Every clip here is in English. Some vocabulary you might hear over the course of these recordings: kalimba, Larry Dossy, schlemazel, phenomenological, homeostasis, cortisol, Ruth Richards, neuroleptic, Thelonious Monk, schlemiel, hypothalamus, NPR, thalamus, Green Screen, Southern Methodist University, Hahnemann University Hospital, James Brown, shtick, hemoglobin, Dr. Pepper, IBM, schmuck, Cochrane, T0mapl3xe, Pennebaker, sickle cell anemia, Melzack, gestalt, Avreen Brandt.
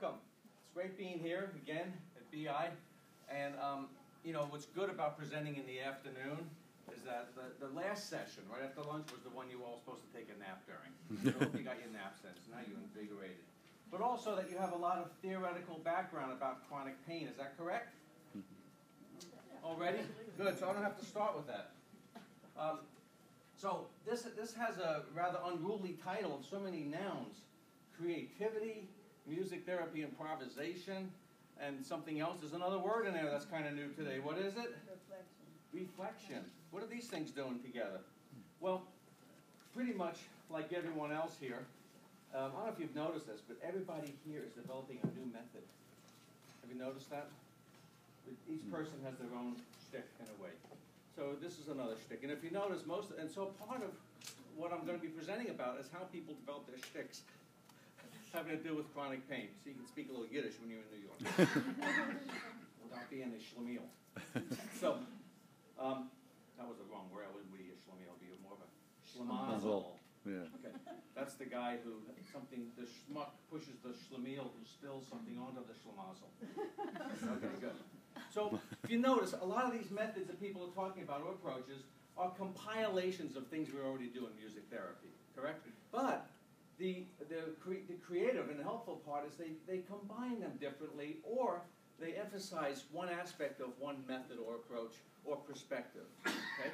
welcome. It's great being here again at BI. And you know, what's good about presenting in the afternoon is that the last session, right after lunch, was the one you were all supposed to take a nap during. So I hope you got your nap sense. Now you're invigorated. But also that you have a lot of theoretical background about chronic pain. Is that correct? Already? Good. So I don't have to start with that. So this has a rather unruly title and so many nouns. Creativity, music therapy, improvisation, and something else. There's another word in there that's kind of new today. What is it? Reflection. Reflection. What are these things doing together? Well, pretty much like everyone else here, I don't know if you've noticed this, but everybody here is developing a new method. Have you noticed that? Each person has their own shtick in a way. So this is another shtick. And if you notice, so part of what I'm going to be presenting about is how people develop their shticks having to do with chronic pain. So you can speak a little Yiddish when you're in New York. Without being a schlemiel. So, that was the wrong word. I wouldn't be a schlemiel. I'd be more of a schlemazel. Yeah. Okay, that's the guy who the schmuck pushes the schlemiel who spills something onto the schlemazel. Okay, good. So if you notice, a lot of these methods that people are talking about or approaches are compilations of things we already do in music therapy, correct? But the creative and helpful part is they combine them differently, or they emphasize one aspect of one method or approach or perspective, okay?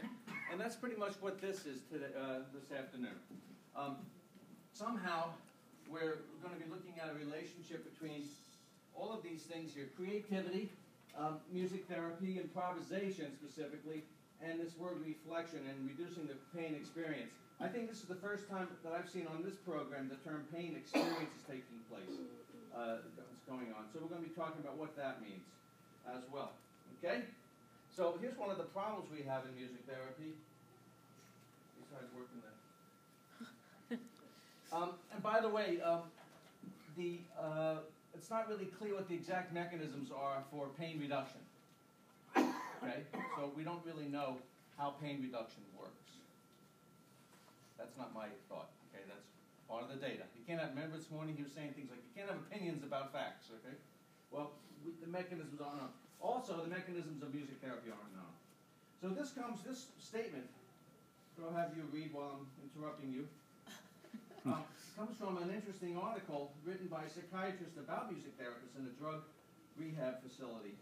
And that's pretty much what this is today, this afternoon. Somehow, we're going to be looking at a relationship between all of these things here, creativity, music therapy, improvisation specifically, and this word reflection and reducing the pain experience. I think this is the first time that I've seen on this program the term pain experience is taking place. That's going on. So we're going to be talking about what that means as well, okay? So here's one of the problems we have in music therapy, besides working there. And by the way, it's not really clear what the exact mechanisms are for pain reduction. Okay, so we don't really know how pain reduction works. That's not my thought. Okay, that's part of the data. You can't have, remember this morning he was saying things like you can't have opinions about facts. Okay, well the mechanisms aren't known. Also, the mechanisms of music therapy aren't known. So this statement, that I'll have you read while I'm interrupting you, comes from an interesting article written by a psychiatrist about music therapists in a drug rehab facility.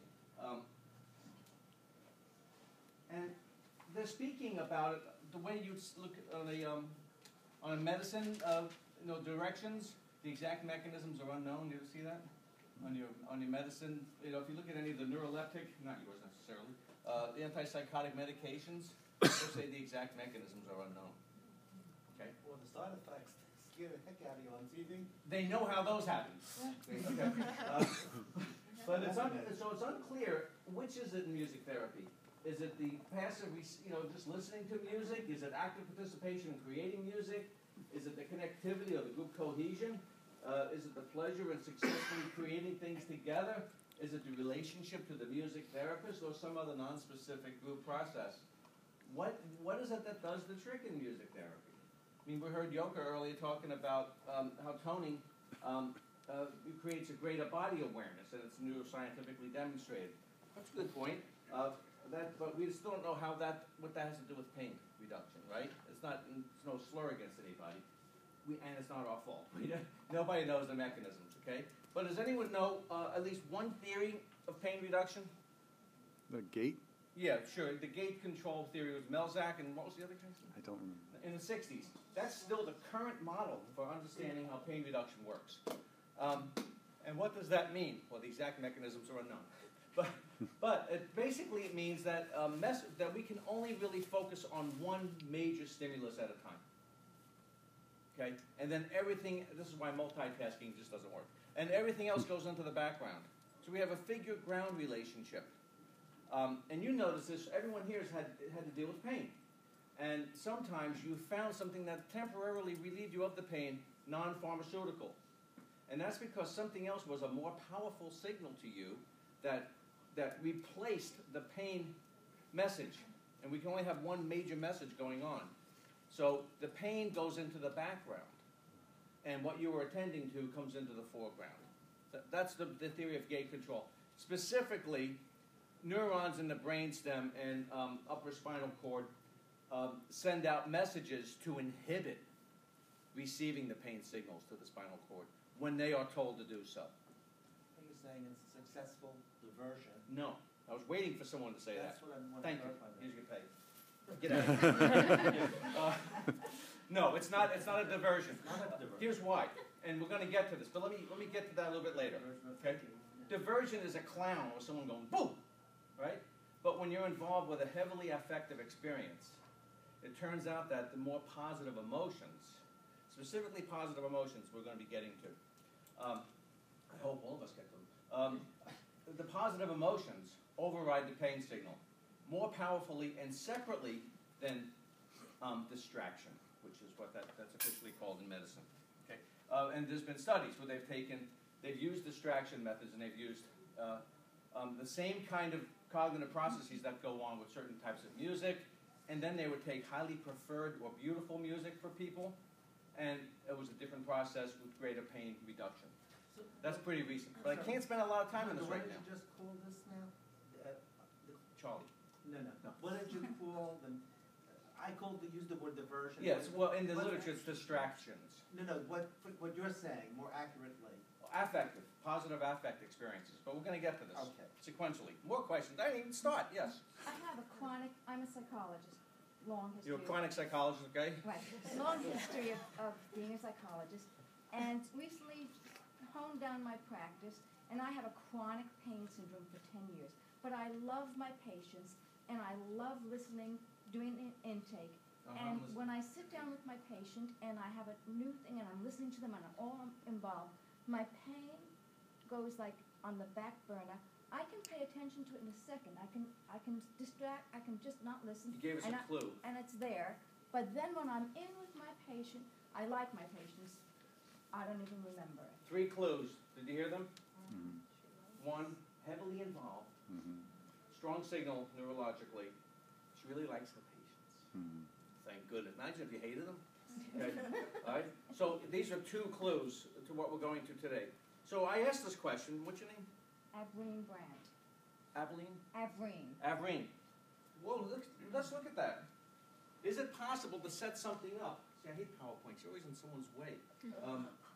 And they're speaking about it the way you look on a medicine, you know, directions, the exact mechanisms are unknown. Do you ever see that? On your medicine, you know, if you look at any of the neuroleptic, not yours necessarily, the antipsychotic medications, they'll say the exact mechanisms are unknown. Okay? Well, the side effects scare the heck out of you on TV. They know how those happen. Okay. But it's unclear which is it in music therapy. Is it the passive, you know, just listening to music? Is it active participation in creating music? Is it the connectivity or the group cohesion? Is it the pleasure in successfully creating things together? Is it the relationship to the music therapist or some other non-specific group process? What is it that does the trick in music therapy? I mean, we heard Yoka earlier talking about how toning creates a greater body awareness, and it's neuroscientifically demonstrated. That's a good point. But we still don't know how what that has to do with pain reduction, right? It's no slur against anybody. And it's not our fault. Nobody knows the mechanisms, okay? But does anyone know at least one theory of pain reduction? The gate? Yeah, sure. The gate control theory was Melzack, and what was the other case? I don't remember. In the 60s. That's still the current model for understanding how pain reduction works. And what does that mean? Well, the exact mechanisms are unknown. But it means that, that we can only really focus on one major stimulus at a time. Okay? And then everything, this is why multitasking just doesn't work. And everything else goes into the background. So we have a figure-ground relationship. And you notice this, everyone here has had to deal with pain. And sometimes you found something that temporarily relieved you of the pain, non-pharmaceutical. And that's because something else was a more powerful signal to you that replaced the pain message. And we can only have one major message going on. So the pain goes into the background, and what you were attending to comes into the foreground. That's the theory of gate control. Specifically, neurons in the brainstem and upper spinal cord send out messages to inhibit receiving the pain signals to the spinal cord when they are told to do so. Are you saying it's a successful diversion? No. I was waiting for someone to say that. That's what I'm wondering. Thank you. Here's your pay. Get out. No, it's not. It's not a diversion. Here's why, and we're going to get to this. But let me get to that a little bit later. Okay? Diversion is a clown or someone going boom, right? But when you're involved with a heavily affective experience, it turns out that the more positive emotions, specifically positive emotions, we're going to be getting to. I hope all of us get them. The positive emotions override the pain signal more powerfully and separately than distraction, which is what that's officially called in medicine. Okay? And there's been studies where they've used distraction methods and they've used the same kind of cognitive processes that go on with certain types of music, and then they would take highly preferred or beautiful music for people, and it was a different process with greater pain reduction. So, that's pretty recent, but I can't spend a lot of time on this right now. What did you just call this now? Charlie. No. What did you call them? I called use the word diversion. Yes, well, in the literature, it's distractions. No. What you're saying more accurately? Affective, positive affect experiences. But we're going to get to this sequentially. More questions. I didn't even start. Yes. I have a chronic. I'm a psychologist. Long history. You're a chronic psychologist, okay? Right. Long history of being a psychologist, and recently honed down my practice. And I have a chronic pain syndrome for 10 years. But I love my patients, and I love listening, doing the intake. And when I sit down with my patient, and I have a new thing, and I'm listening to them, and I'm all involved, my pain goes like on the back burner. I can pay attention to it in a second. I can distract. I can just not listen. You gave us a clue. And it's there. But then when I'm in with my patient, I like my patients. I don't even remember it. Three clues. Did you hear them? One, heavily involved. Strong signal neurologically. She really likes the patients. Thank goodness. Imagine if you hated them. Okay. All right. So these are two clues to what we're going to today. So I asked this question. What's your name? Avreen Brandt. Avreen? Avreen. Avreen. Well, let's look at that. Is it possible to set something up? See, I hate PowerPoints. You're always in someone's way.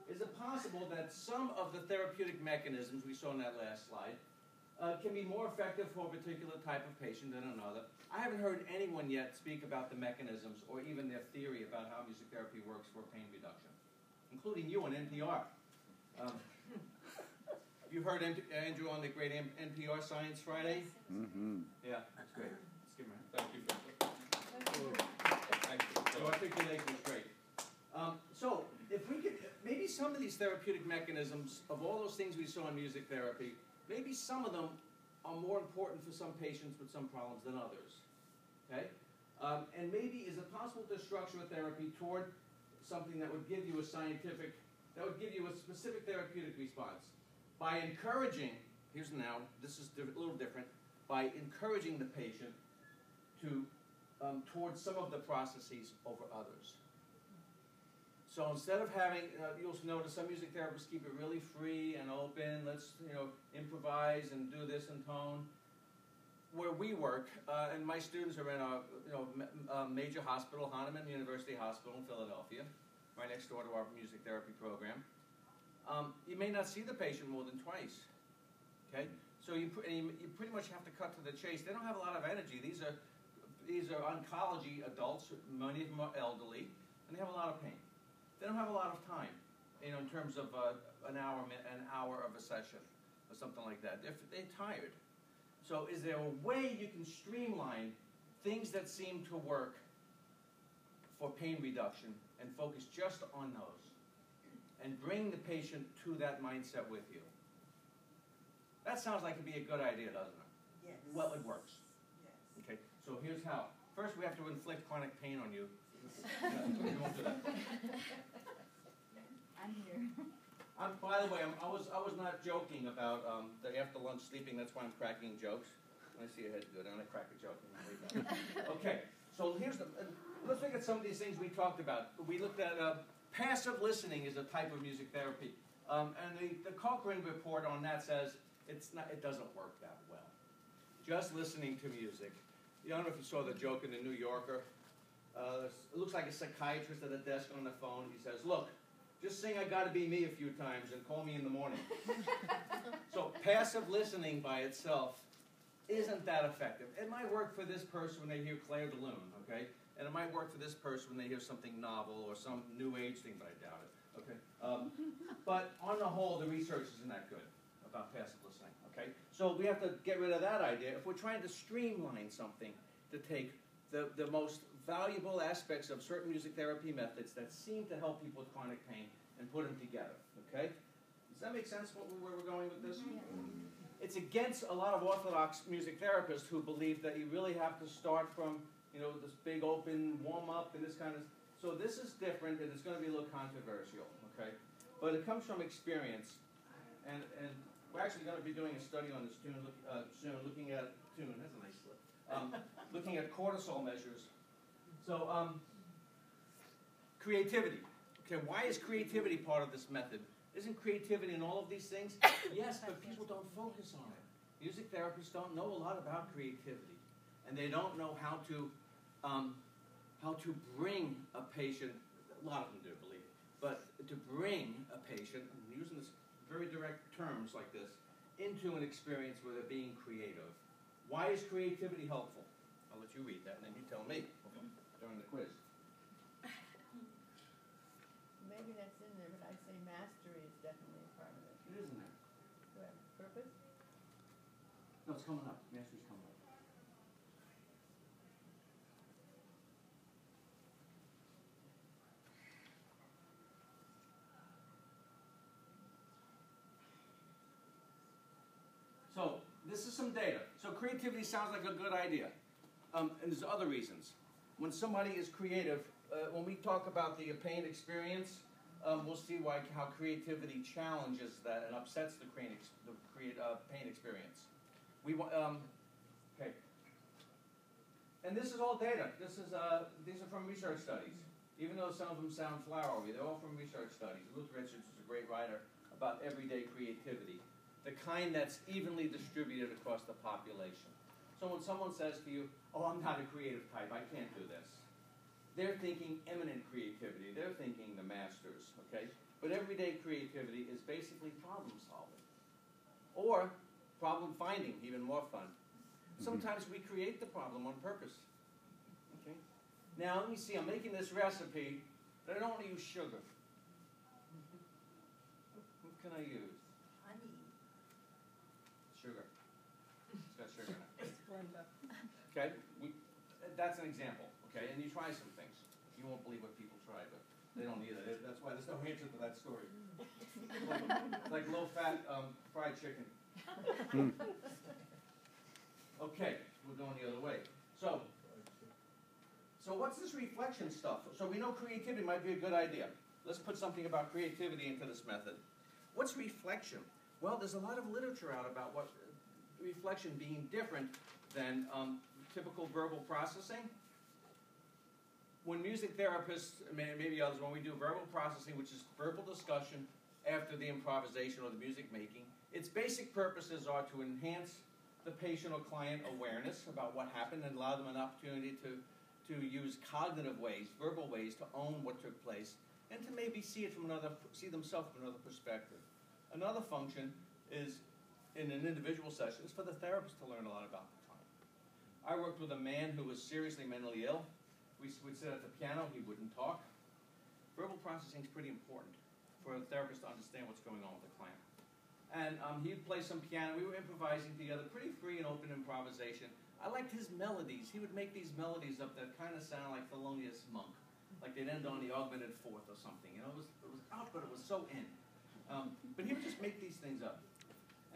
Is it possible that some of the therapeutic mechanisms we saw in that last slide can be more effective for a particular type of patient than another? I haven't heard anyone yet speak about the mechanisms or even their theory about how music therapy works for pain reduction, including you on NPR. Have you heard Andrew on the great NPR Science Friday? Yeah, that's great. Let's give him a hand. Thank you. Thank you. Your articulation was great. So, if we could, maybe some of these therapeutic mechanisms of all those things we saw in music therapy, maybe some of them are more important for some patients with some problems than others, okay? And maybe is it possible to structure a therapy toward something that would give you a scientific, that would give you a specific therapeutic response by encouraging, here's now, this is a little different, by encouraging the patient to, toward some of the processes over others. So instead of having, you'll notice some music therapists keep it really free and open. Let's, improvise and do this and tone. Where we work, and my students are in a major hospital, Hahnemann University Hospital in Philadelphia, right next door to our music therapy program. You may not see the patient more than twice. Okay, so you pretty much have to cut to the chase. They don't have a lot of energy. These are oncology adults, many of them are elderly, and they have a lot of pain. They don't have a lot of time, in terms of an hour of a session or something like that. They're tired. So is there a way you can streamline things that seem to work for pain reduction and focus just on those and bring the patient to that mindset with you? That sounds like it'd be a good idea, doesn't it? Yes. Well, it works. Yes. Okay, so here's how. First, we have to inflict chronic pain on you. You won't do that. I'm here. By the way, I was not joking about the after lunch sleeping. That's why I'm cracking jokes. When I see your head good, I'm gonna crack a joke. And okay. So here's the. Let's look at some of these things we talked about. We looked at passive listening is a type of music therapy. And the Cochrane report on that says it doesn't work that well. Just listening to music. I don't know if you saw the joke in the New Yorker. It looks like a psychiatrist at a desk on the phone. He says, look, just sing I Gotta Be Me a few times and call me in the morning. So passive listening by itself isn't that effective. It might work for this person when they hear Claire de Lune, okay? And it might work for this person when they hear something novel or some new age thing, but I doubt it, okay? But on the whole, the research isn't that good about passive listening, okay? So we have to get rid of that idea. If we're trying to streamline something to take the most valuable aspects of certain music therapy methods that seem to help people with chronic pain and put them together, okay? Does that make sense where we're going with this? Yeah. It's against a lot of orthodox music therapists who believe that you really have to start from, you know, this big open warm-up and this kind of... So this is different, and it's going to be a little controversial, okay? But it comes from experience, and we're actually going to be doing a study on this tune soon, looking at... Tune, that's a nice slip. Looking at cortisol measures. So, creativity. Okay, why is creativity part of this method? Isn't creativity in all of these things? Yes, but people don't focus on it. Music therapists don't know a lot about creativity, and they don't know how to bring a patient. A lot of them do, believe it, but to bring a patient, I'm using this very direct terms like this, into an experience where they're being creative. Why is creativity helpful? I'll let you read that, and then you tell me during the quiz. Maybe that's in there, but I'd say mastery is definitely a part of it. It isn't there. Do I have a purpose? No, it's coming up. Mastery's coming up. So, this is some data. So, creativity sounds like a good idea. And there's other reasons. When somebody is creative, when we talk about the pain experience, we'll see how creativity challenges that and upsets the pain experience. Okay. And this is all data. This is these are from research studies. Even though some of them sound flowery, they're all from research studies. Ruth Richards is a great writer about everyday creativity, the kind that's evenly distributed across the population. So when someone says to you, "Oh, I'm not a creative type. I can't do this," they're thinking eminent creativity. They're thinking the masters, okay? But everyday creativity is basically problem solving. Or problem finding, even more fun. Sometimes we create the problem on purpose, okay? Now, let me see, I'm making this recipe, but I don't want to use sugar. What can I use? Honey. Sugar. It's got sugar in it. Okay, that's an example. Okay, and you try some things. You won't believe what people try, but they don't either. That's why there's no answer to that story. Like low-fat fried chicken. Okay, we're going the other way. So what's this reflection stuff? So we know creativity might be a good idea. Let's put something about creativity into this method. What's reflection? Well, there's a lot of literature out about what reflection being different than typical verbal processing. When music therapists, maybe others, when we do verbal processing, which is verbal discussion after the improvisation or the music making, its basic purposes are to enhance the patient or client awareness about what happened and allow them an opportunity to use cognitive ways, verbal ways, to own what took place and to maybe see themselves from another perspective. Another function is, in an individual session, is for the therapist to learn a lot about the client. I worked with a man who was seriously mentally ill. We would sit at the piano, he wouldn't talk. Verbal processing is pretty important for a therapist to understand what's going on with the client. And he'd play some piano. We were improvising together, pretty free and open improvisation. I liked his melodies. He would make these melodies up that kind of sound like Thelonious Monk, like they'd end on the augmented fourth or something. You know, it was out, but it was so in. But he would just make these things up.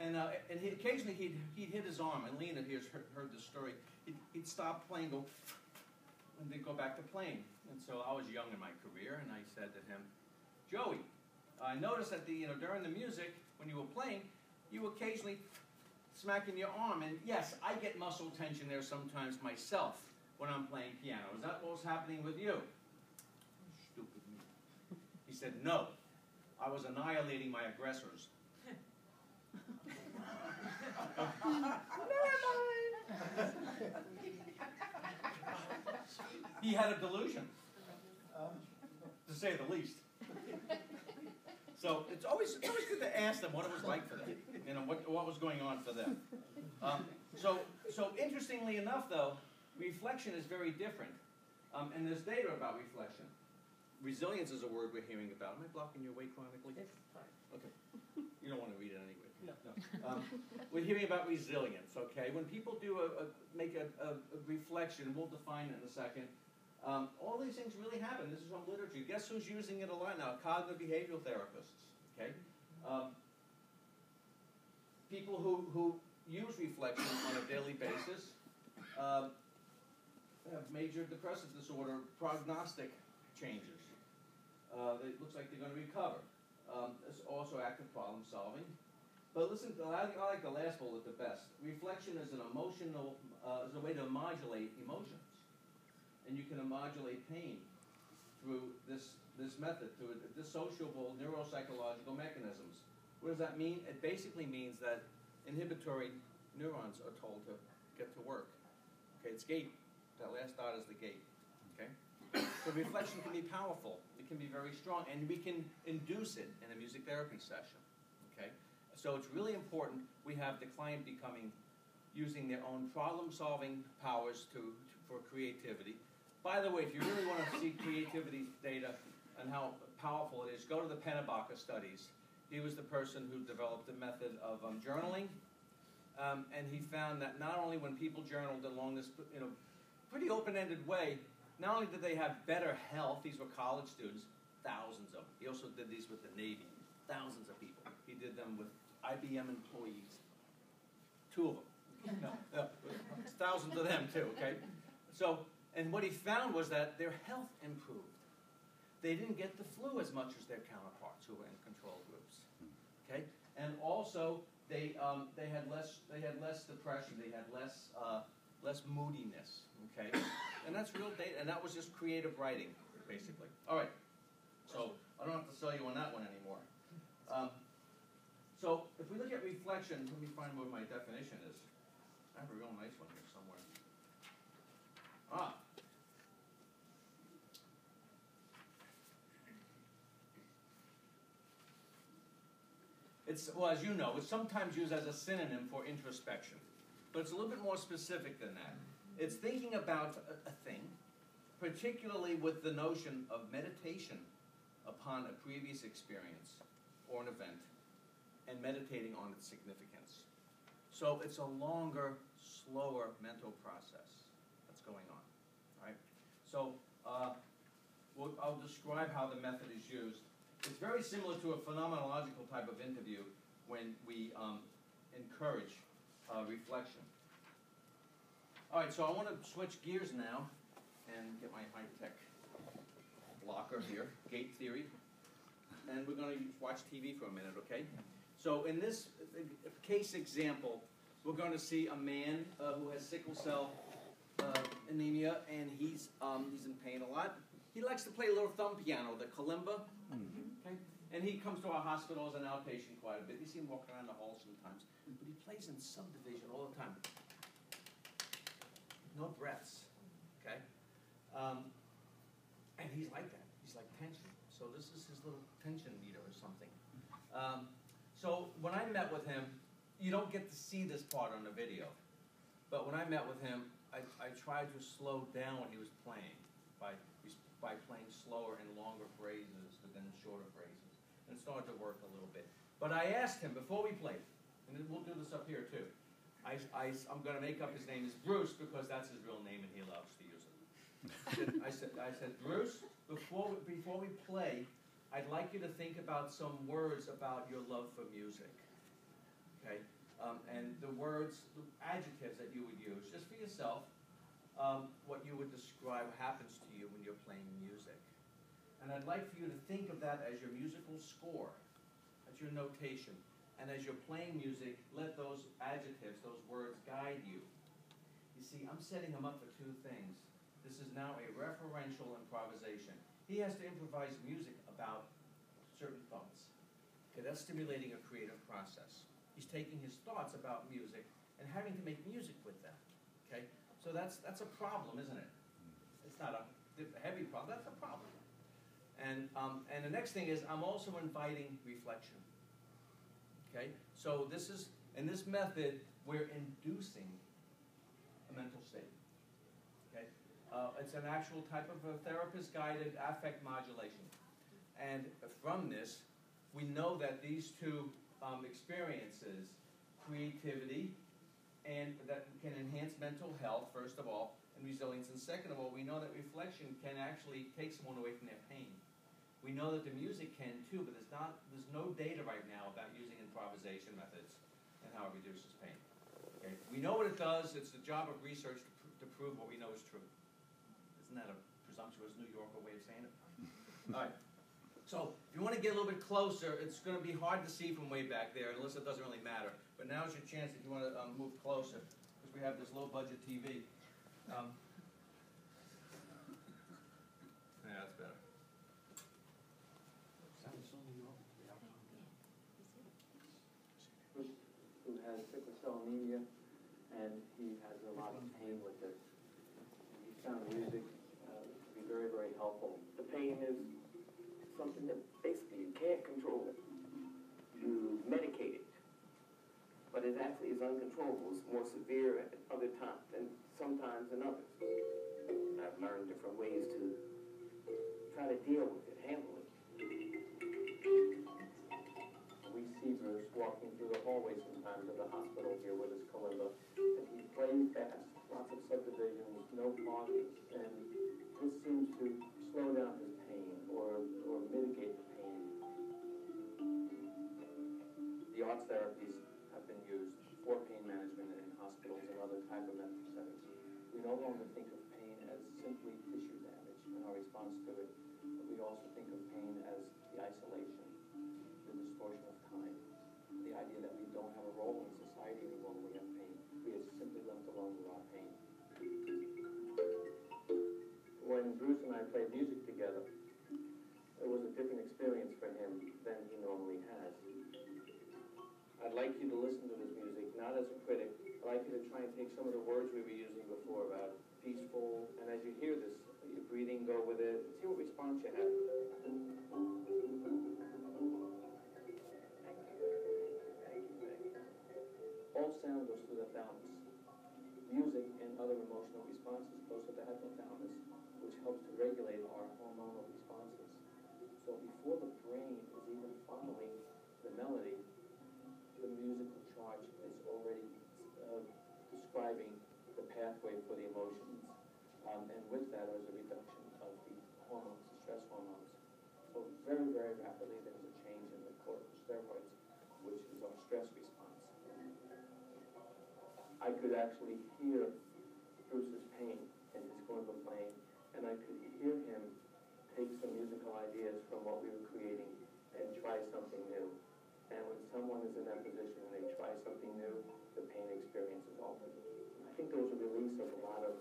And occasionally he'd hit his arm, and Lena here's heard this story. He'd stop playing, go... and then go back to playing. And so I was young in my career, and I said to him, Joey, I noticed that during the music, when you were playing, you occasionally smacking your arm, and yes, I get muscle tension there sometimes myself when I'm playing piano. Is that what was happening with you? Stupid me. He said, no, I was annihilating my aggressors. Never mind. He had a delusion, to say the least. So it's always good to ask them what it was like for them, you know, what was going on for them. So interestingly enough, though, reflection is very different, and there's data about reflection. Resilience is a word we're hearing about. Am I blocking your way chronically? Yes, sorry. Okay. You don't want to read it anyway. No. No. We're hearing about resilience, okay? When people do make a reflection, we'll define it in a second, all these things really happen. This is from literature. Guess who's using it a lot now? Cognitive behavioral therapists, okay? People who use reflection on a daily basis have major depressive disorder prognostic changes. It looks like they're going to recover. It's also active problem solving. But listen, I like the last bullet the best. Reflection is an emotional, is a way to modulate emotions. And you can modulate pain through this method, through dissociable neuropsychological mechanisms. What does that mean? It basically means that inhibitory neurons are told to get to work. Okay, it's gate. That last dot is the gate. Okay? So reflection can be powerful. It can be very strong, and we can induce it in a music therapy session. Okay? So it's really important we have the client using their own problem-solving powers for creativity. By the way, if you really want to see creativity data and how powerful it is, go to the Pennebaker studies. He was the person who developed the method of journaling, and he found that not only when people journaled along this pretty open-ended way, not only did they have better health, these were college students, thousands of them. He also did these with the Navy, thousands of people. He did them with IBM employees, 2 of them. No, thousands of them too, okay? So, and what he found was that their health improved. They didn't get the flu as much as their counterparts who were in control groups, okay? And also, they had less depression, they had less moodiness, okay? And that's real data, and that was just creative writing, basically. All right, so I don't have to sell you on that one anymore. So if we look at reflection, let me find where my definition is. I have a real nice one here somewhere. Ah. Well, as you know, it's sometimes used as a synonym for introspection, but it's a little bit more specific than that. It's thinking about a thing, particularly with the notion of meditation upon a previous experience or an event, and meditating on its significance. So it's a longer, slower mental process that's going on. All right? So I'll describe how the method is used. It's very similar to a phenomenological type of interview when we encourage reflection. All right, so I want to switch gears now and get my high-tech blocker here, gate theory, and we're going to watch TV for a minute, okay? So in this case example, we're going to see a man who has sickle cell anemia, and he's in pain a lot. He likes to play a little thumb piano, the kalimba, okay? And he comes to our hospital as an outpatient quite a bit. You see him walking around the hall sometimes, but he plays in subdivision all the time. No breaths, okay? And he's like that. He's like tension. So this is his little tension meter or something. So when I met with him, you don't get to see this part on the video. But when I met with him, I tried to slow down what he was playing by playing slower and longer phrases than shorter phrases, and started to work a little bit. But I asked him before we played, and we'll do this up here too. I'm going to make up his name as Bruce because that's his real name and he loves to use it. I said, Bruce, before we play, I'd like you to think about some words about your love for music, okay? And the adjectives that you would use, just for yourself, what you would describe happens to you when you're playing music. And I'd like for you to think of that as your musical score, as your notation. And as you're playing music, let those adjectives, those words, guide you. You see, I'm setting him up for two things. This is now a referential improvisation. He has to improvise music about certain thoughts. Okay, that's stimulating a creative process. He's taking his thoughts about music and having to make music with them. Okay, so that's a problem, isn't it? It's not a heavy problem. That's a problem. And the next thing is I'm also inviting reflection. Okay, so this is in this method we're inducing a mental state. Okay, it's an actual type of a therapist-guided affect modulation, and from this we know that these two experiences, creativity, and that can enhance mental health, first of all, and resilience, and second of all, we know that reflection can actually take someone away from their pain. We know that the music can too, but there's no data right now about using improvisation methods and how it reduces pain. Okay? We know what it does. It's the job of research to prove what we know is true. Isn't that a presumptuous New Yorker way of saying it? All right. So if you want to get a little bit closer, it's going to be hard to see from way back there, unless it doesn't really matter. But now's your chance if you want to move closer, because we have this low-budget TV. Yeah, that's better. Bruce, who has sickle cell anemia, and he has a lot of pain with this. He found music to be very, very helpful. The pain is something that basically you can't control. You medicate it, but it actually is uncontrollable. It's more severe at other times than sometimes in others. And I've learned different ways to try to deal with it, handle it. We see Bruce walking through the hallway sometimes of the hospital here with his kalimba, and he plays fast, lots of subdivisions, no pauses, and this seems to slow down his pain or mitigate the pain. The arts therapies have been used for pain management in hospitals and other type of medical settings. We no longer think of pain as simply tissue damage in our response to it, but we also think of pain as the isolation, the distortion of time, the idea that we don't have a role in society anymore when we have pain. We are simply left alone with our pain. When Bruce and I played music together, it was a different experience for him than he normally has. I'd like you to listen to this music, not as a critic. I'd like you to try and take some of the words we were using before about peaceful, and as you hear this, your breathing, go with it, and see what response you have. All sound goes through the thalamus. Music and other emotional responses goes to the hypothalamus, which helps to regulate our hormonal responses. So before the brain is even following the melody, the musical charge is already describing the pathway for the emotions. And with that is a reduction of the hormones, the stress hormones. So very, very rapidly there's a change in the cortical steroids, which is our stress response. I could actually hear Bruce's pain in his kalimba playing, and I could hear him take some musical ideas from what we were creating and try something new. And when someone is in that position and they try something new, the pain experience is altered. I think there was a release of a lot of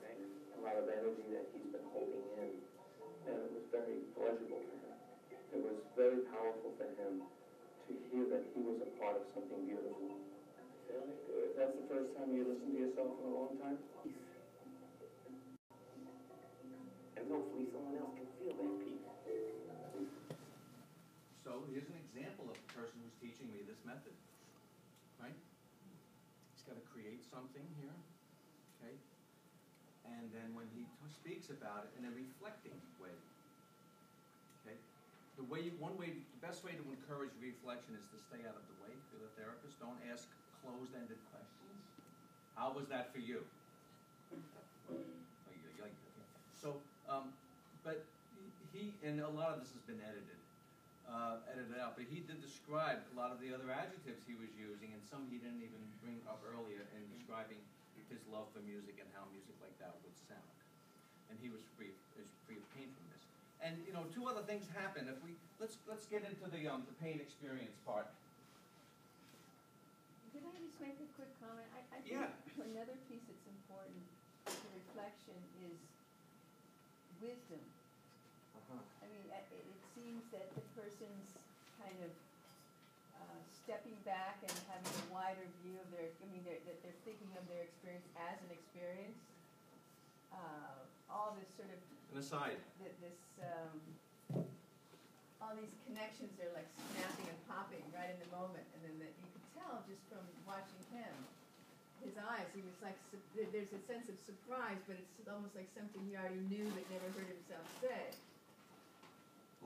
energy that he's been holding in, and it was very pleasurable for him. It was very powerful for him to hear that he was a part of something beautiful. If that's the first time you listen to yourself in a long time, peace. And hopefully someone else can feel that peace. So here's an example of a person who's teaching me this method, right? He's got to create something here, okay? And then when he speaks about it in a reflecting way, okay? The best way to encourage reflection is to stay out of the way. If you're the therapist, don't ask closed-ended questions. How was that for you? So, but he, and a lot of this has been edited out, but he did describe a lot of the other adjectives he was using, and some he didn't even bring up earlier in describing his love for music and how music like that would sound. And he was free of pain from this. And you know, two other things happen. If we let's get into the pain experience part. Could I just make a quick comment? I think another piece that's important to reflection is wisdom. I mean, it seems that the person's kind of back and having a wider view of their, that they're thinking of their experience as an experience. All this sort of... An aside. All these connections are like snapping and popping right in the moment, and then that you could tell just from watching him, his eyes, he was like, there's a sense of surprise, but it's almost like something he already knew but never heard himself say.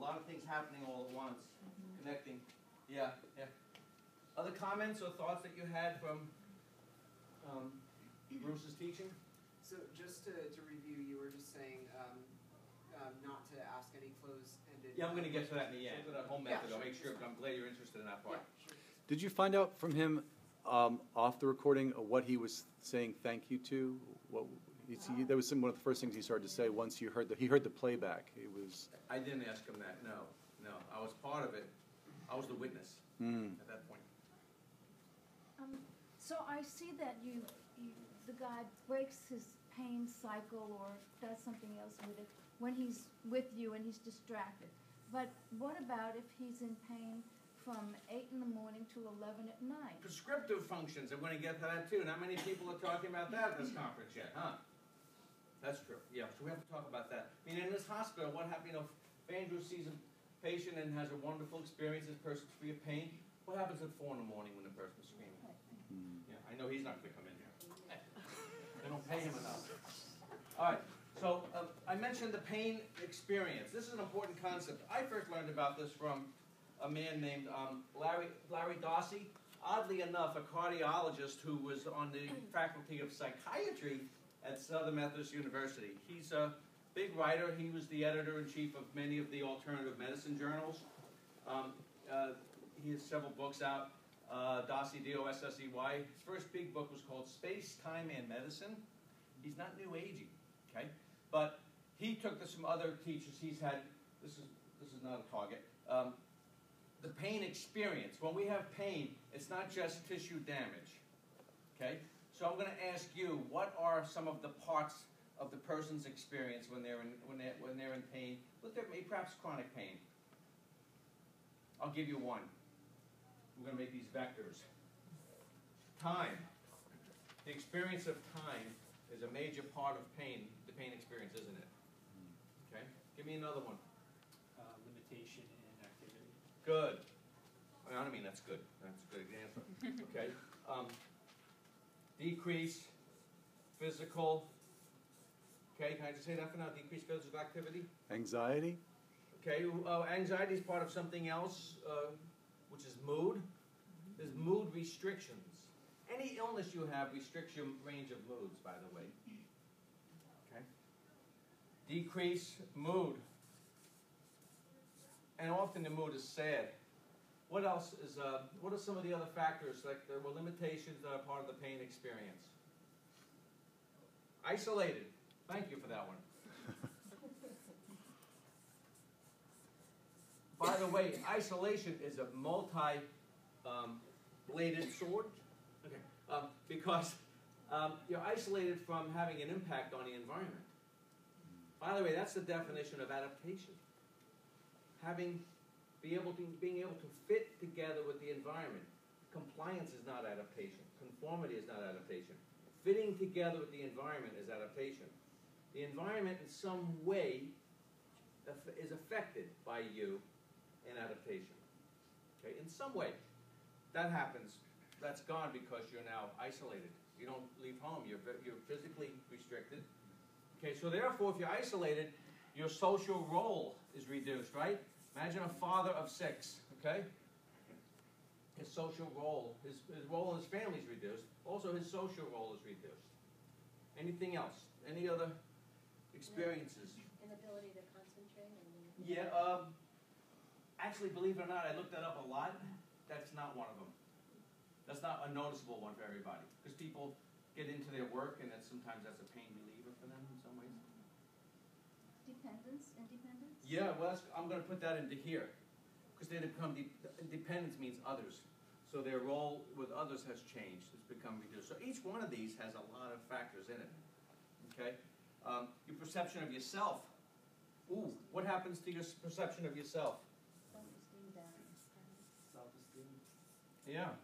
A lot of things happening all at once, connecting. Yeah, yeah. Other comments or thoughts that you had from Bruce's teaching? So just to review, you were just saying not to ask any closed-ended... Yeah, I'm going to get to that in the end. Home method, I'll make sure, but I'm glad you're interested in that part. Yeah, sure. Did you find out from him off the recording what he was saying thank you to? That was one of the first things he started to say once you heard he heard the playback. It was... I didn't ask him that, no. No, I was part of it. I was the witness at that point. So I see that the guy breaks his pain cycle or does something else with it when he's with you and he's distracted. But what about if he's in pain from 8 in the morning to 11 at night? Prescriptive functions, I'm going to get to that too. Not many people are talking about that at this conference yet, huh? That's true. Yeah, so we have to talk about that. I mean, in this hospital, what happened, if Andrew sees a patient and has a wonderful experience, this person's free of pain, what happens at 4 in the morning when the person's screaming? Yeah, I know he's not going to come in here. They don't pay him enough. All right, so I mentioned the pain experience. This is an important concept. I first learned about this from a man named Larry Dossy. Oddly enough, a cardiologist who was on the faculty of psychiatry at Southern Methodist University. He's a big writer. He was the editor-in-chief of many of the alternative medicine journals. He has several books out. Dossey, D-O-S-S-E-Y. His first big book was called Space, Time, and Medicine. He's not New Agey, okay? But he took this from other teachers he's had. This is not a target. The pain experience. When we have pain, it's not just tissue damage, okay? So I'm going to ask you, what are some of the parts of the person's experience when they're in pain? But there may perhaps chronic pain. I'll give you one. We're going to make these vectors. Time. The experience of time is a major part of pain, the pain experience, isn't it? Okay? Give me another one. Limitation in activity. Good. I mean, that's good. That's a good answer. Okay? Decrease physical. Okay, can I just say that for now? Decrease physical activity? Anxiety. Okay, anxiety is part of something else. Which is mood. There's mood restrictions. Any illness you have restricts your range of moods, by the way. Okay? Decrease mood. And often the mood is sad. What else is, what are some of the other factors, like there were limitations that are part of the pain experience? Isolated. Thank you for that one. By the way, isolation is a multi-bladed sword, okay, because you're isolated from having an impact on the environment. By the way, that's the definition of adaptation. Being able to fit together with the environment. Compliance is not adaptation. Conformity is not adaptation. Fitting together with the environment is adaptation. The environment in some way is affected by you in adaptation, okay? In some way, that happens. That's gone because you're now isolated. You don't leave home. You're physically restricted. Okay, so therefore, if you're isolated, your social role is reduced, right? Imagine a father of 6, okay? His social role, his role in his family is reduced. Also, his social role is reduced. Anything else? Any other experiences? Inability to concentrate? Yeah, actually, believe it or not, I looked that up a lot. That's not one of them. That's not a noticeable one for everybody. Because people get into their work, and sometimes that's a pain reliever for them in some ways. Dependence? Independence? Yeah, well, I'm going to put that into here. Because they become dependence means others. So their role with others has changed. It's become reduced. So each one of these has a lot of factors in it. Okay? Your perception of yourself. Ooh, what happens to your perception of yourself? Self-esteem. Yeah.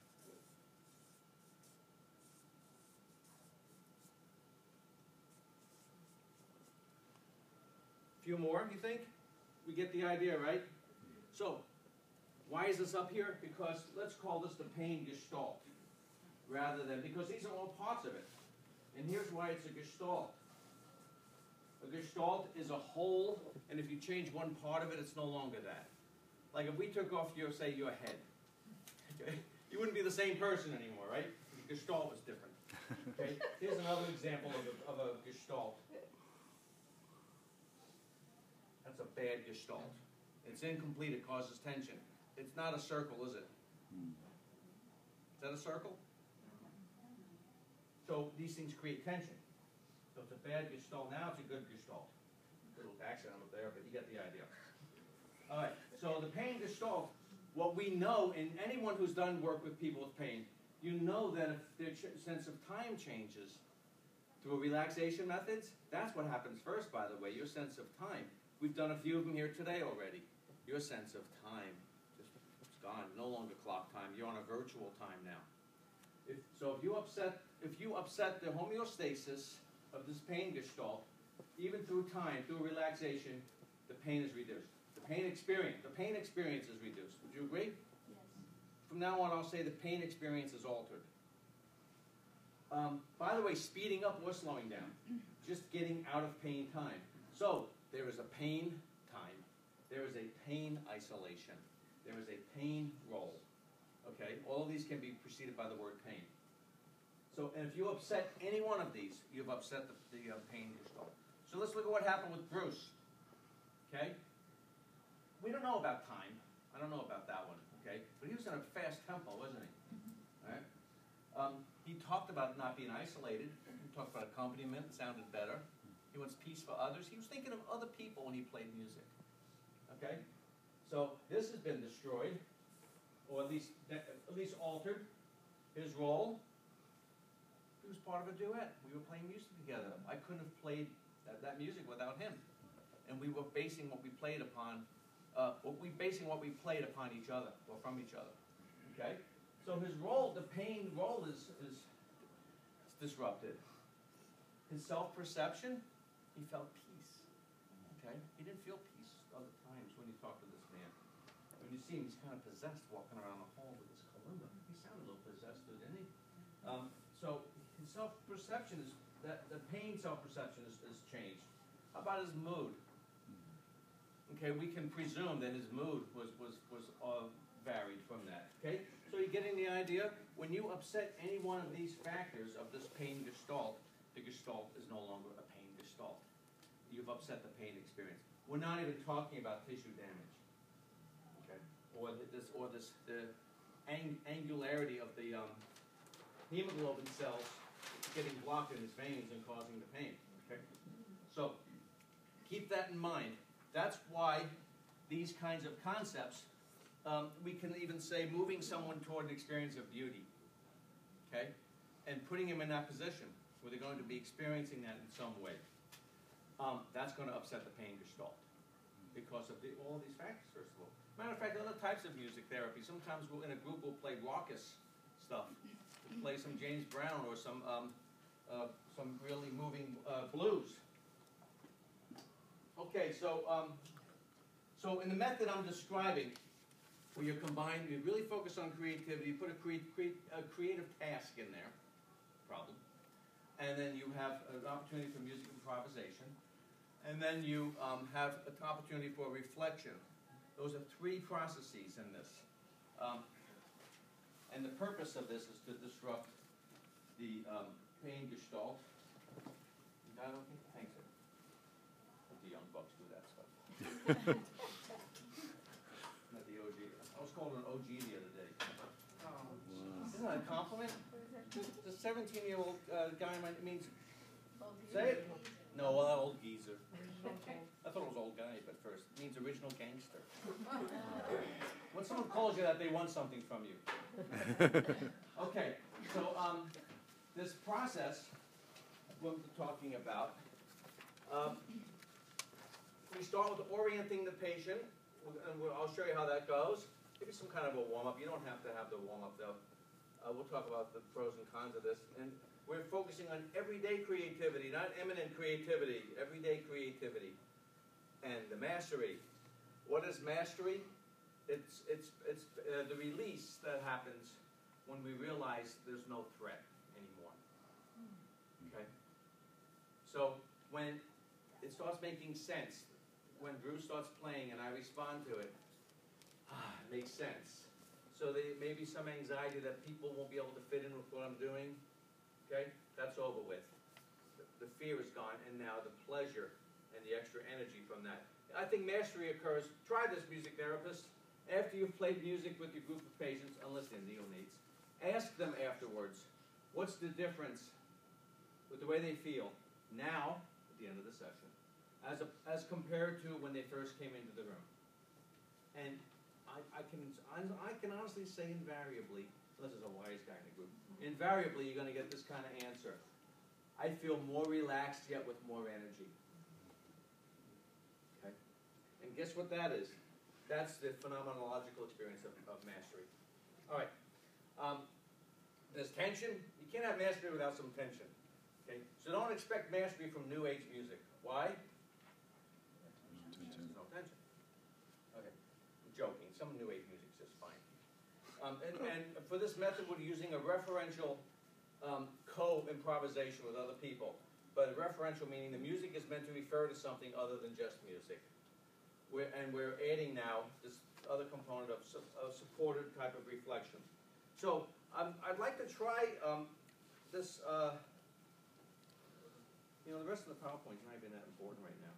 few more, you think? We get the idea, right? So, why is this up here? Because let's call this the pain gestalt, rather than, because these are all parts of it. And here's why it's a gestalt. A gestalt is a whole, and if you change one part of it, it's no longer that. Like if we took off your, say, your head, okay? You wouldn't be the same person anymore, right? The gestalt was different. Okay? Here's another example of a gestalt. That's a bad gestalt. It's incomplete, it causes tension. It's not a circle, is it? Is that a circle? So these things create tension. So it's a bad gestalt, now it's a good gestalt. Little accent up there, but you get the idea. All right, so the pain gestalt, what we know, and anyone who's done work with people with pain, you know that if their sense of time changes through relaxation methods, that's what happens first, by the way, your sense of time. We've done a few of them here today already. Your sense of time, just it's gone, no longer clock time, you're on a virtual time now. So if you upset the homeostasis of this pain gestalt, even through time, through relaxation, the pain is reduced. The pain experience is reduced. Would you agree? Yes. From now on, I'll say the pain experience is altered. By the way, speeding up or slowing down, just getting out of pain time. So there is a pain time. There is a pain isolation. There is a pain roll. Okay, all of these can be preceded by the word pain. So, and if you upset any one of these, you've upset the pain gestalt. So let's look at what happened with Bruce. Okay. We don't know about time. I don't know about that one, okay? But he was in a fast tempo, wasn't he? All right? He talked about not being isolated. He talked about accompaniment. It sounded better. He wants peace for others. He was thinking of other people when he played music, okay? So this has been destroyed, or at least altered. His role, he was part of a duet. We were playing music together. I couldn't have played that music without him. And we were basing what we played upon each other, or from each other, okay? So his role, the pain role is disrupted. His self-perception, he felt peace, okay? He didn't feel peace other times when you talk to this man. When you see him, he's kind of possessed walking around the hall with his kalimba. He sounded a little possessed, didn't he? So his self-perception is, the pain self-perception is changed. How about his mood? Okay, we can presume that his mood was varied from that, okay? So you're getting the idea? When you upset any one of these factors of this pain gestalt, the gestalt is no longer a pain gestalt. You've upset the pain experience. We're not even talking about tissue damage, okay? Or the angularity of the hemoglobin cells getting blocked in his veins and causing the pain, okay? So keep that in mind. That's why these kinds of concepts, we can even say moving someone toward an experience of beauty, okay? And putting them in that position where they're going to be experiencing that in some way. That's going to upset the pain gestalt because of all of these factors, first of all. Matter of fact, other types of music therapy, sometimes in a group we'll play raucous stuff. We'll play some James Brown or some really moving blues. Okay, so in the method I'm describing, where you combine, you really focus on creativity, you put a creative task in there, problem, and then you have an opportunity for music improvisation, and then you have an opportunity for reflection. Those are three processes in this. And the purpose of this is to disrupt the pain gestalt. You got it okay? Thanks, sir. The young bucks do that stuff. Not the OG. I was called an OG the other day. Oh, wow. Isn't that a compliment? The 17-year-old guy means. Say it. No, old geezer. I thought it was old guy, but first it means original gangster. When someone calls you that, they want something from you. Okay, so this process we're talking about. We start with orienting the patient, and I'll show you how that goes. Maybe some kind of a warm-up. You don't have to have the warm-up, though. We'll talk about the pros and cons of this. And we're focusing on everyday creativity, not imminent creativity, everyday creativity. and the mastery. What is mastery? It's the release that happens when we realize there's no threat anymore. Okay? So when it starts making sense, when Bruce starts playing and I respond to it, it makes sense. So there may be some anxiety that people won't be able to fit in with what I'm doing. Okay? That's over with. The fear is gone, and now the pleasure and the extra energy from that. I think mastery occurs. Try this, music therapist. After you've played music with your group of patients and listening to your needs, ask them afterwards, what's the difference with the way they feel now, at the end of the session, as compared to when they first came into the room? And I can honestly say invariably, unless there's a wise guy in the group, invariably you're going to get this kind of answer. I feel more relaxed yet with more energy. Okay? And guess what that is? That's the phenomenological experience of mastery. All right. There's tension. You can't have mastery without some tension. Okay? So don't expect mastery from New Age music. Why? There's no tension. Okay. I'm joking. Some New Age music's just fine. And for this method, we're using a referential co-improvisation with other people. But referential meaning the music is meant to refer to something other than just music. We're adding now this other component of supported type of reflection. So I'd like to try this. You know, the rest of the PowerPoint's not even that important right now.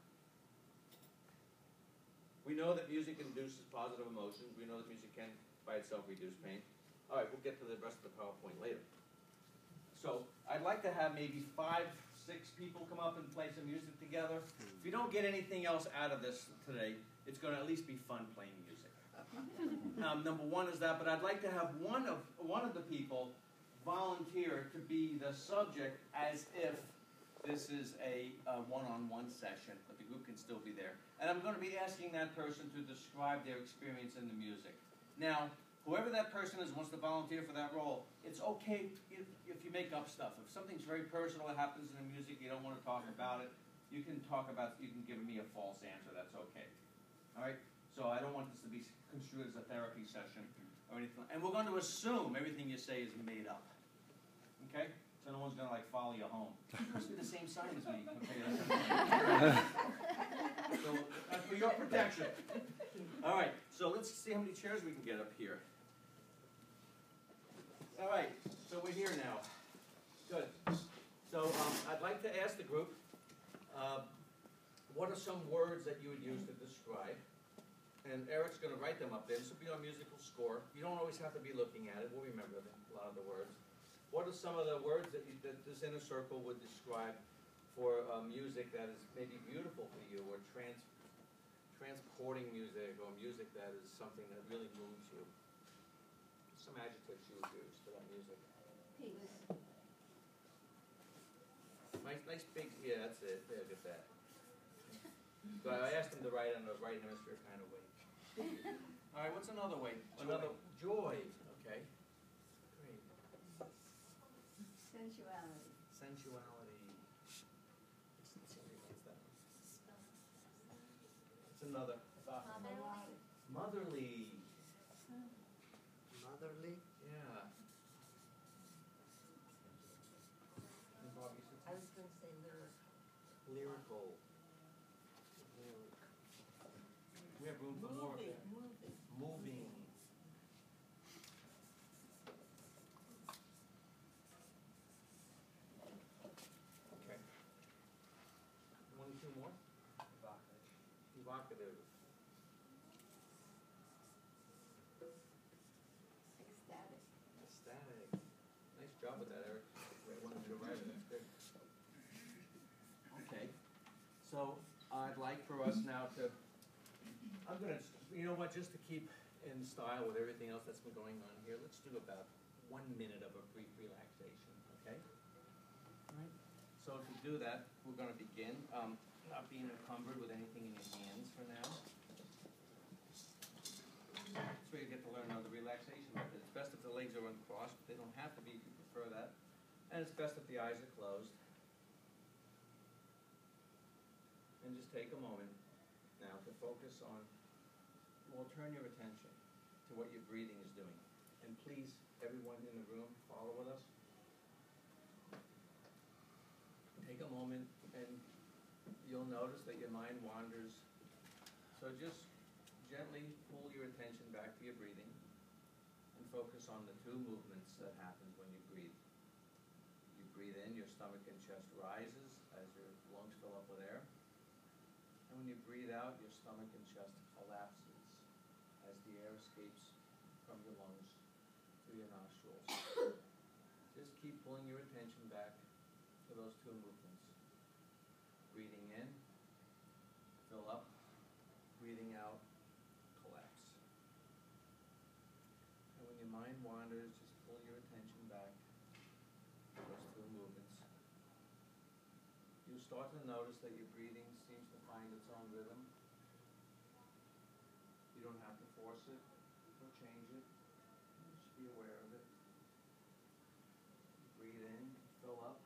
We know that music induces positive emotions. We know that music can, by itself, reduce pain. All right, we'll get to the rest of the PowerPoint later. So I'd like to have maybe 5, 6 people come up and play some music together. If you don't get anything else out of this today, it's going to at least be fun playing music. Number one is that, but I'd like to have one of the people volunteer to be the subject as if this is a one-on-one session, but the group can still be there. And I'm going to be asking that person to describe their experience in the music. Now, whoever that person is wants to volunteer for that role, it's okay if you make up stuff. If something's very personal that happens in the music, you don't want to talk about it, you can talk about it, you can give me a false answer, that's okay. All right? So I don't want this to be construed as a therapy session or anything. And we're going to assume everything you say is made up. Okay? So no one's going to, like, follow you home. You must be the same sign as me. Okay, so that's for your protection. All right, so let's see how many chairs we can get up here. All right, so we're here now. Good. So I'd like to ask the group, what are some words that you would use to describe? And Eric's going to write them up there. This will be our musical score. You don't always have to be looking at it. We'll remember a lot of the words. What are some of the words that this inner circle would describe for music that is maybe beautiful for you, or transporting music, or music that is something that really moves you? Some adjectives you would use for that music. Peace. Nice big, yeah, that's it. There, get that. So I asked them to write in the right hemisphere kind of way. All right, what's another way? Joy. Another joy. Okay. Sensuality. Sensuality. It's another thought. Motherly. Motherly? Yeah. I was going to say lyrical. Lyrical. Lyrical. We have room for more of that. Moving. Moving. Two more? Evocative. Ecstatic. Ecstatic. Nice job with that, Eric. Great one to write it. That's good. Okay. So I'd like for us now to, I'm going to, you know what, just to keep in style with everything else that's been going on here, let's do about 1 minute of a brief relaxation, okay? All right. So to do that, we're going to begin, not being encumbered with anything in your hands for now. That's where you get to learn how the relaxation method. It's best if the legs are uncrossed, but they don't have to be if you prefer that. And it's best if the eyes are closed. And just take a moment focus on, well, turn your attention to what your breathing is doing. And please, everyone in the room, follow with us. Take a moment, and you'll notice that your mind wanders. So just gently pull your attention back to your breathing and focus on the two movements that happen when you breathe. You breathe in, your stomach and chest rises as your lungs fill up with air. And when you breathe out, your stomach and chest collapses as the air escapes from your lungs through your nostrils. Just keep pulling your attention back to those two movements. Breathing in, fill up. Breathing out, collapse. And when your mind wanders, just pull your attention back to those two movements. You'll start to notice that your breathing seems to find its own rhythm. You don't have to force it or change it. Just be aware of it. Breathe in, fill up.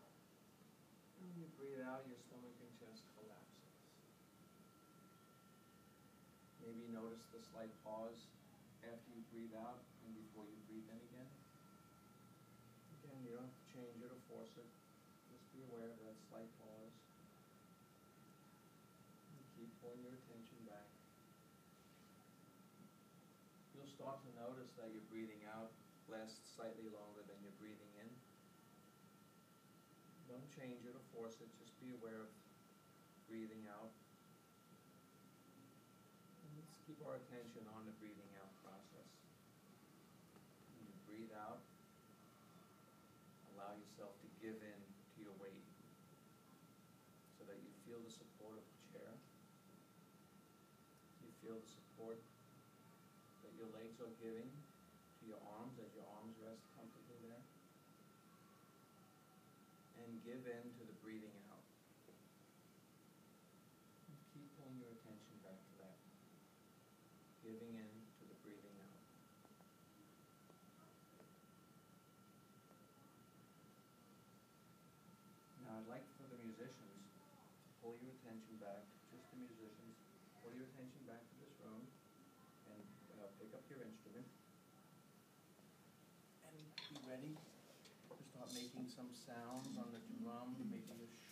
And when you breathe out, your stomach and chest collapses. Maybe notice the slight pause after you breathe out and before you breathe in again. Again, you don't have to change it or force it. Just be aware of that slight pause. And keep pulling your attention back. You'll start to notice that your breathing out lasts slightly longer than your breathing in. Don't change it or force it, just be aware of breathing out. And let's keep our attention on the breathing out process. When you breathe out, allow yourself to give in to your weight so that you feel the support of the chair. You feel the support that your legs are giving to your arms as your arms rest comfortably there. And give in to the breathing out. And keep pulling your attention back to that. Giving in to the breathing out. Now I'd like for the musicians to pull your attention back, just the musicians, pull your attention back to this room and pick up your instrument. And be ready to start making some sounds on the drum, making a shh.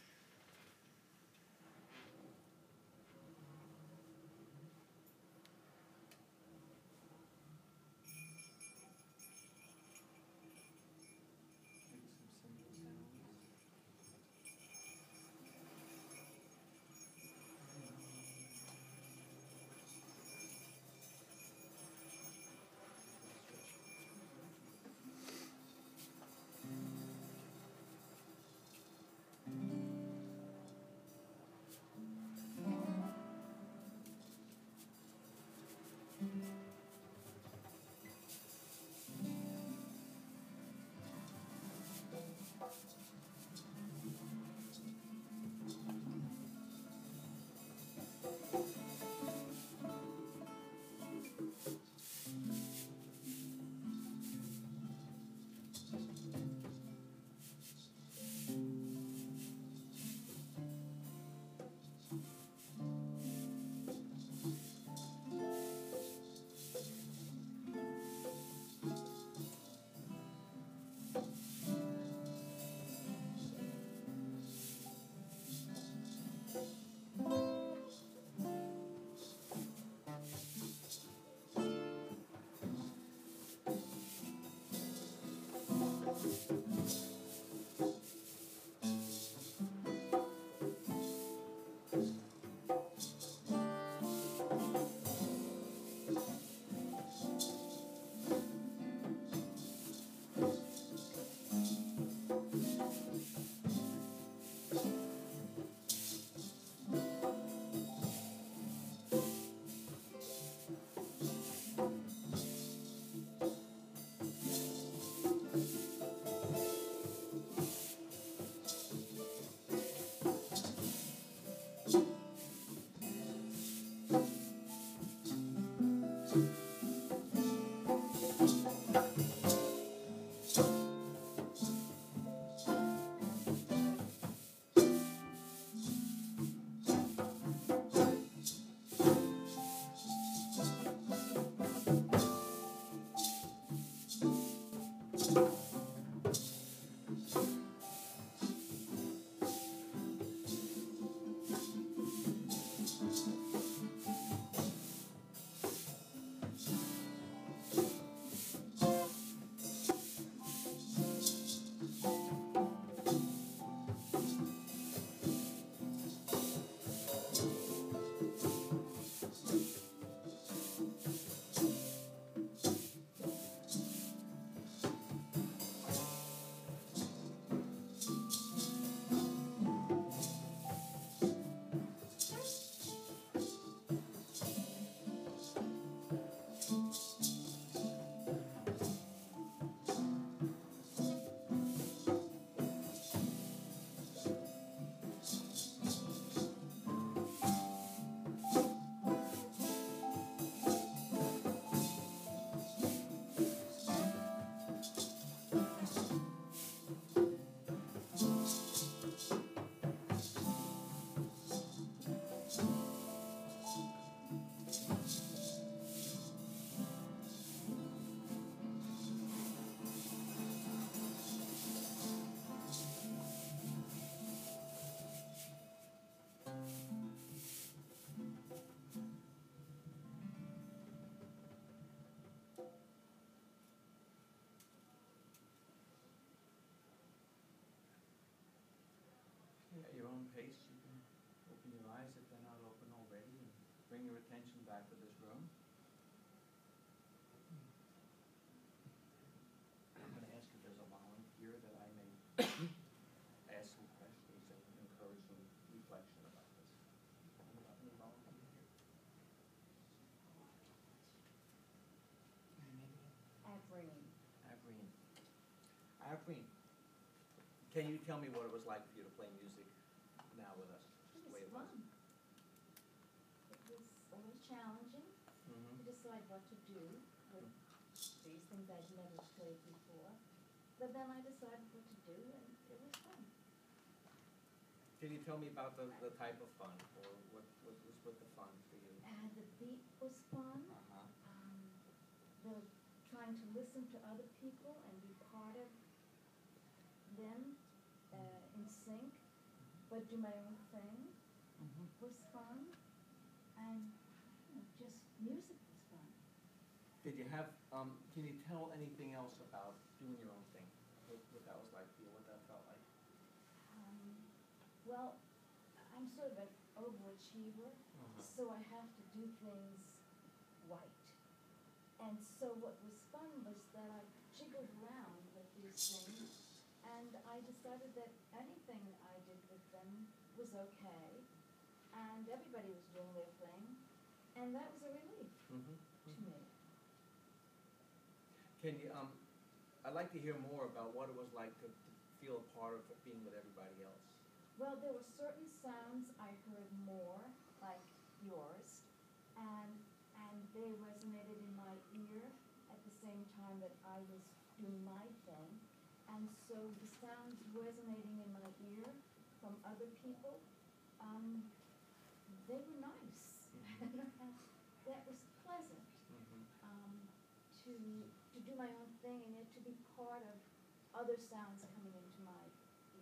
bring your attention back to this room. I'm going to ask if there's a volunteer that I may ask some questions and encourage some reflection about this. Any volunteer here? Avreen, can you tell me what it was like for you to play music now with us? Just the way it was. Fun. It was a little challenging to decide what to do with these things I'd never played before. But then I decided what to do, and it was fun. Can you tell me about the type of fun, or what was with the fun for you? The beat was fun. The trying to listen to other people and be part of them in sync, but do my own thing was fun, and just music was fun. Did you have, can you tell anything else about doing your own thing, what that was like for you, what that felt like? Well, I'm sort of an overachiever, so I have to do things right. And so what was fun was that I jiggled around with these things, and I decided that anything I did with them was okay, and everybody was doing their thing, and that was a relief to me. Can you, I'd like to hear more about what it was like to feel a part of being with everybody else. Well, there were certain sounds I heard more, like yours, and they resonated in my ear at the same time that I was doing my thing. And so the sounds resonating in my ear from other people, they were nice. That was pleasant to do my own thing and yet to be part of other sounds coming into my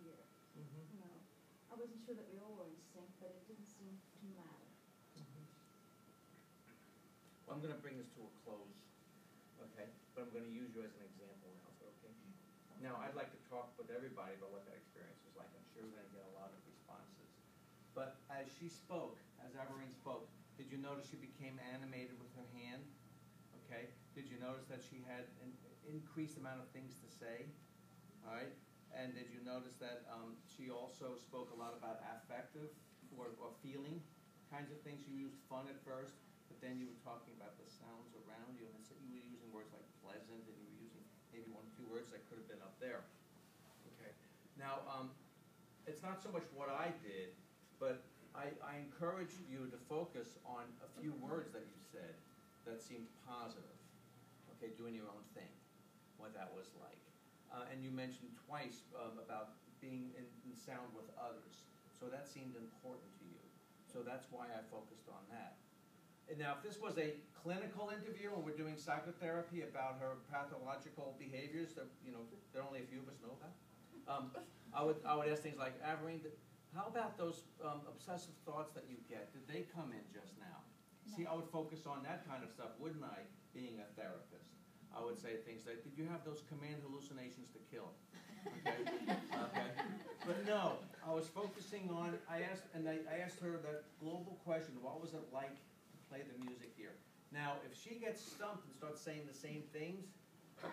ear. You know, I wasn't sure that we all were in sync, but it didn't seem to matter. Well, I'm going to bring this to a close, okay? But I'm going to use you as an example now, is that okay? Now, I'd like to talk with everybody about what that experience was like. I'm sure we're going to get a lot of responses. But as she spoke, as Avreen spoke, did you notice she became animated with her hand? Okay. Did you notice that she had an increased amount of things to say? All right. And did you notice that she also spoke a lot about affective or feeling kinds of things? You used fun at first, but then you were talking about the sounds around you, and you were using words like pleasant, and you were using maybe one or two words that could have been up there. Okay. Now, it's not so much what I did, but I encouraged you to focus on a few words that you said that seemed positive. Okay, doing your own thing, what that was like. And you mentioned twice about being in sound with others. So that seemed important to you. So that's why I focused on that. Now, if this was a clinical interview and we're doing psychotherapy about her pathological behaviors that, you know, there are only a few of us know about, I would ask things like, Avreen, how about those obsessive thoughts that you get? Did they come in just now? No. See, I would focus on that kind of stuff, wouldn't I, being a therapist? I would say things like, did you have those command hallucinations to kill? Okay. But no, I was focusing on, I asked her that global question, what was it like the music here. Now, if she gets stumped and starts saying the same things,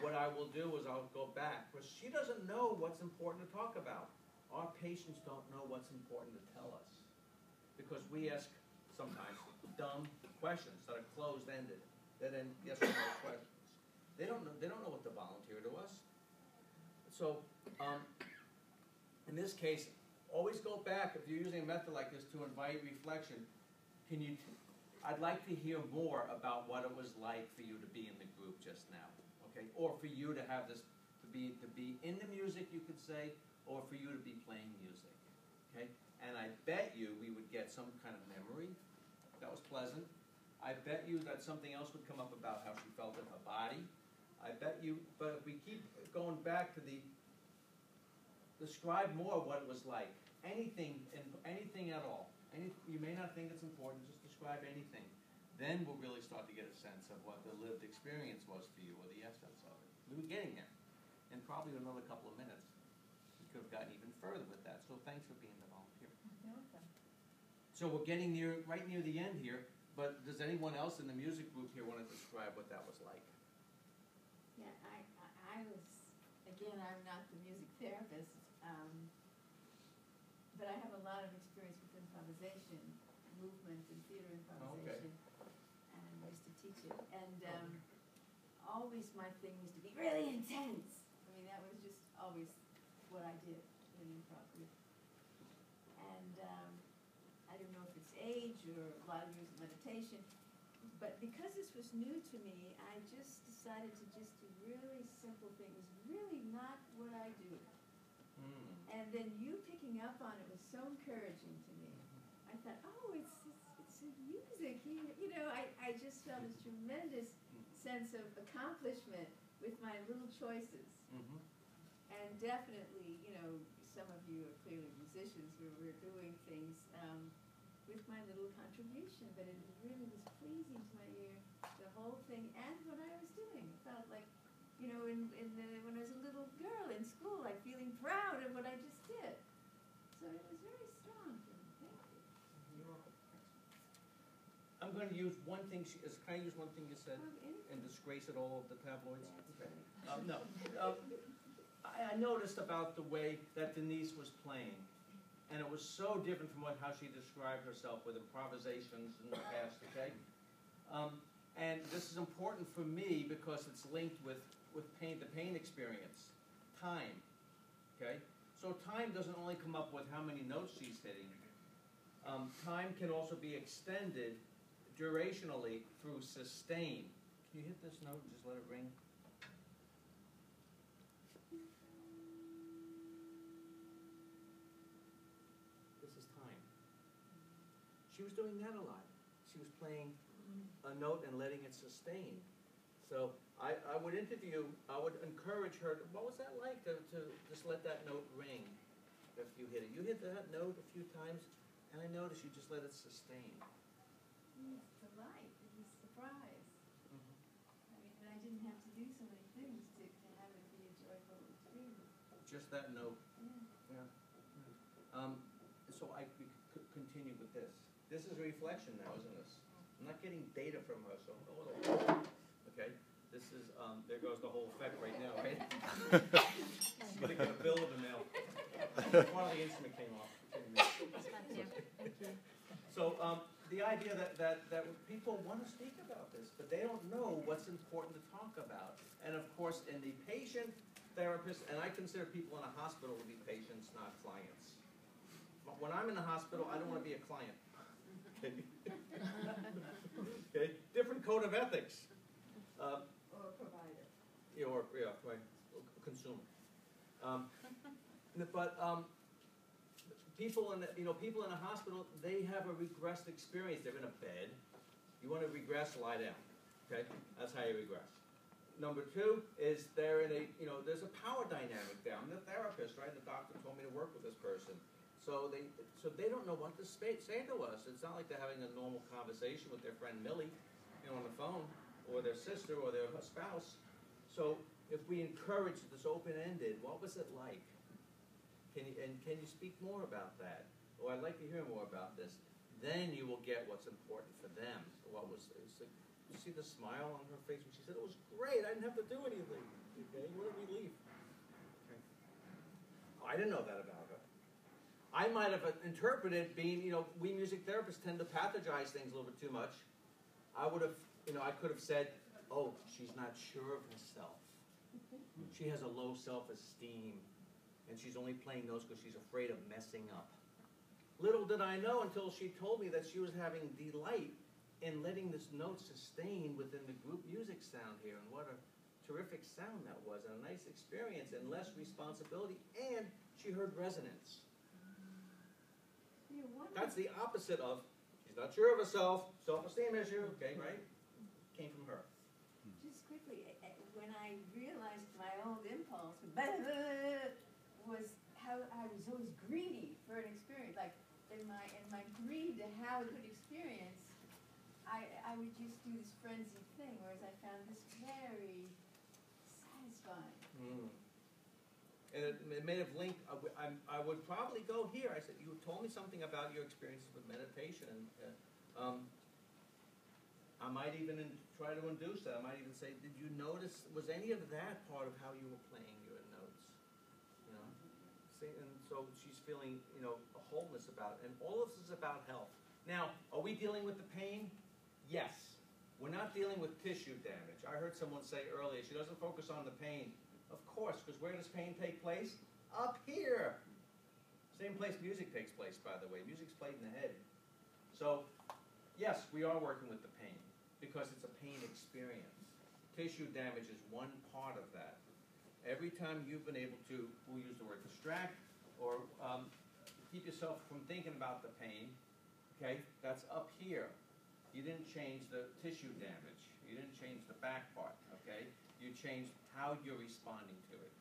what I will do is I'll go back. Because she doesn't know what's important to talk about. Our patients don't know what's important to tell us. Because we ask sometimes dumb questions that are closed-ended. That end yes or no questions. They don't know what to volunteer to us. So, in this case, always go back, if you're using a method like this, to invite reflection. Can you... I'd like to hear more about what it was like for you to be in the group just now, okay? Or for you to have this, to be in the music, you could say, or for you to be playing music, okay? And I bet you we would get some kind of memory that was pleasant. I bet you that something else would come up about how she felt in her body. I bet you, but if we keep going back to the, describe more what it was like, anything at all. You may not think it's important, just describe anything. Then we'll really start to get a sense of what the lived experience was for you, or the essence of it. We were getting there. And probably in another couple of minutes, we could have gotten even further with that. So thanks for being the volunteer. You're welcome. So we're getting near, right near the end here. But does anyone else in the music group here want to describe what that was like? Yeah, I was, again, I'm not the music therapist, but I have a lot of experience with improvisation, movement and theater improvisation. Oh, okay. And I used to teach it. And always my thing used to be really intense. I mean, that was just always what I did in improv group. And I don't know if it's age or a lot of years of meditation, but because this was new to me, I just decided to just do really simple things, really not what I do. Mm. And then you picking up on it was so encouraging to me. I thought, oh, it's music. You know, I just felt a tremendous sense of accomplishment with my little choices. Mm-hmm. And definitely, you know, some of you are clearly musicians where we're doing things with my little contribution, but it really was pleasing to my ear, the whole thing, and what I was doing. It felt like, you know, when I was a little girl in school, like feeling proud of what I just did. So it was very strong for me. Thank you. You're welcome. I'm going to use one thing. Can I use one thing you said and disgrace it all of the tabloids? Okay. No. I noticed about the way that Denise was playing, and it was so different from how she described herself with improvisations in the past, okay? And this is important for me because it's linked with pain, the pain experience. Time, okay? So time doesn't only come up with how many notes she's hitting. Time can also be extended durationally through sustain. Can you hit this note and just let it ring? This is time. She was doing that a lot. She was playing a note and letting it sustain. So I would encourage her, what was that like to just let that note ring if you hit it? You hit that note a few times, and I noticed you just let it sustain. It's delight. It was a surprise. Mm-hmm. I mean, I didn't have to do so many things to have it be a joyful experience. Just that note. Yeah. Yeah. So we could continue with this. This is a reflection now, isn't it? I'm not getting data from her, so I'm a little... Okay, this is, there goes the whole effect right now, right? She's going to get a bill in the mail. One of the instrument came off. Thank you. So the idea that people want to speak about this, but they don't know what's important to talk about. And of course, in the patient, therapist, and I consider people in a hospital to be patients, not clients. But when I'm in the hospital, I don't want to be a client. Okay. Okay. Different code of ethics. Or a provider. Yeah, or yeah, right. Consumer. People in the, people in a hospital, they have a regressed experience. They're in a bed. You want to regress, lie down. Okay, that's how you regress. Number two is they're in a, there's a power dynamic there. I'm the therapist, right? The doctor told me to work with this person. So they don't know what to say to us. It's not like they're having a normal conversation with their friend Millie, on the phone, or their sister, or their spouse. So if we encourage this open-ended, what was it like? Can you speak more about that? Or I'd like to hear more about this. Then you will get what's important for them. What was you see the smile on her face when she said, it was great, I didn't have to do anything. Okay, what a relief. Okay. Oh, I didn't know that about her. I might have interpreted being, we music therapists tend to pathologize things a little bit too much. I would have, I could have said, oh, she's not sure of herself. She has a low self-esteem, and she's only playing those because she's afraid of messing up. Little did I know until she told me that she was having delight in letting this note sustain within the group music sound here, and what a terrific sound that was, and a nice experience, and less responsibility, and she heard resonance. That's the opposite of, she's not sure of herself, self-esteem issue, okay, right? Came from her. Just quickly, when I realized my old impulse was how I was always greedy for an experience. Like, in my greed to have a good experience, I would just do this frenzied thing, whereas I found this very satisfying. Mm. And it may have linked, I would probably go here. I said, you told me something about your experiences with meditation. And, I might even try to induce that. I might even say, did you notice, was any of that part of how you were playing your notes? You know? See, and so she's feeling, you know, wholeness about it. And all of this is about health. Now, are we dealing with the pain? Yes. We're not dealing with tissue damage. I heard someone say earlier, she doesn't focus on the pain. Of course, because where does pain take place? Up here. Same place music takes place, by the way. Music's played in the head. So, yes, we are working with the pain because it's a pain experience. Tissue damage is one part of that. Every time you've been able to, we'll use the word distract, or keep yourself from thinking about the pain, okay, that's up here. You didn't change the tissue damage. You didn't change the back part, okay? You changed how you're responding to it.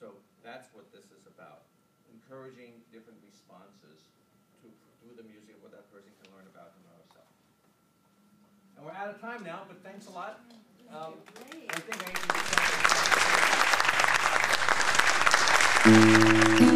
So that's what this is about, encouraging different responses through the music of what that person can learn about them or herself. And we're out of time now, but thanks a lot. I think I need to